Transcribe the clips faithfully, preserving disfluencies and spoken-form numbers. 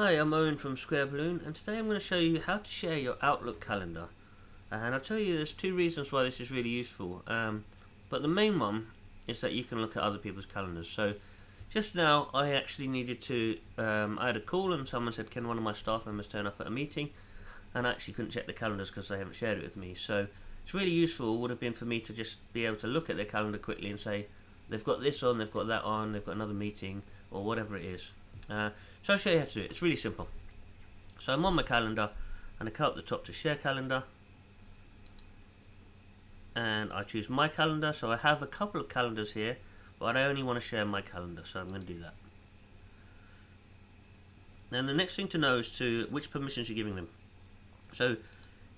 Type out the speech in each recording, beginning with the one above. Hi, I'm Owen from Square Balloon, and today I'm going to show you how to share your Outlook calendar. And I'll tell you there's two reasons why this is really useful, um, but the main one is that you can look at other people's calendars. So just now I actually needed to, um, I had a call and someone said, can one of my staff members turn up at a meeting? And I actually couldn't check the calendars because they haven't shared it with me. So it's really useful, would have been for me to just be able to look at their calendar quickly and say, they've got this on, they've got that on, they've got another meeting, or whatever it is. Uh, so I'll show you how to do it. It's really simple. So I'm on my calendar and I come up the top to share calendar, and I choose my calendar. So I have a couple of calendars here, but I only want to share my calendar, so I'm going to do that. Then the next thing to know is to which permissions you're giving them. So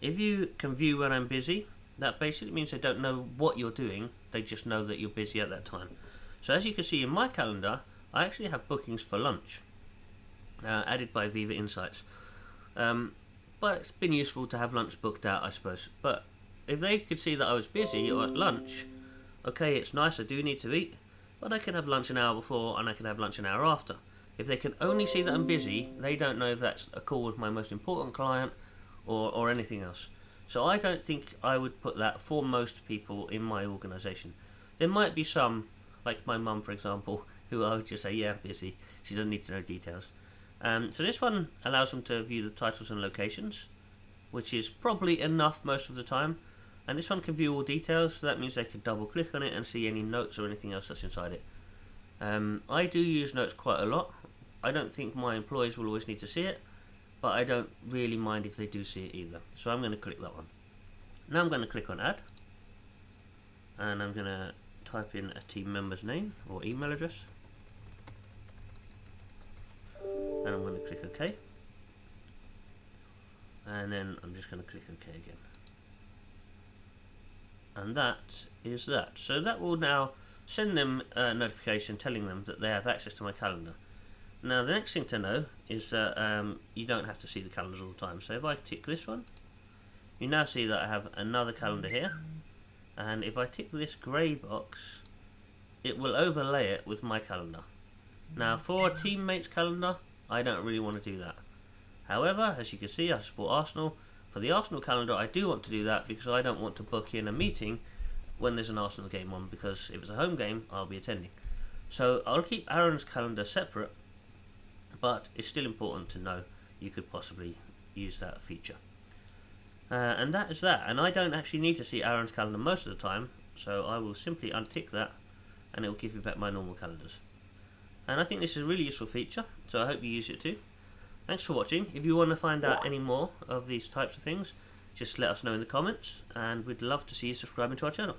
if you can view when I'm busy, that basically means they don't know what you're doing, they just know that you're busy at that time. So as you can see in my calendar, I actually have bookings for lunch, uh, added by Viva Insights. Um, but it's been useful to have lunch booked out, I suppose. But if they could see that I was busy or at lunch, okay, it's nice, I do need to eat, but I could have lunch an hour before and I could have lunch an hour after. If they can only see that I'm busy, they don't know if that's a call with my most important client or, or anything else. So I don't think I would put that for most people in my organisation. There might be some, like my mum, for example, who I would just say, yeah, I'm busy. She doesn't need to know details. Um, so this one allows them to view the titles and locations, which is probably enough most of the time. And this one can view all details, so that means they can double click on it and see any notes or anything else that's inside it. Um, I do use notes quite a lot. I don't think my employees will always need to see it, but I don't really mind if they do see it either. So I'm going to click that one. Now I'm going to click on add, and I'm going to type in a team member's name or email address, and I'm going to click OK, and then I'm just going to click OK again, and that is that. So that will now send them a notification telling them that they have access to my calendar. Now the next thing to know is that um, you don't have to see the calendars all the time. So if I tick this one, you now see that I have another calendar here. And if I tick this grey box, it will overlay it with my calendar. Now for a teammate's calendar, I don't really want to do that. However, as you can see, I support Arsenal. For the Arsenal calendar, I do want to do that because I don't want to book in a meeting when there's an Arsenal game on, because if it's a home game, I'll be attending. So I'll keep Aaron's calendar separate, but it's still important to know you could possibly use that feature. Uh, and that is that, and I don't actually need to see Aaron's calendar most of the time, so I will simply untick that and it will give me back my normal calendars. And I think this is a really useful feature, so I hope you use it too. Thanks for watching. If you want to find out any more of these types of things, just let us know in the comments, and we'd love to see you subscribing to our channel.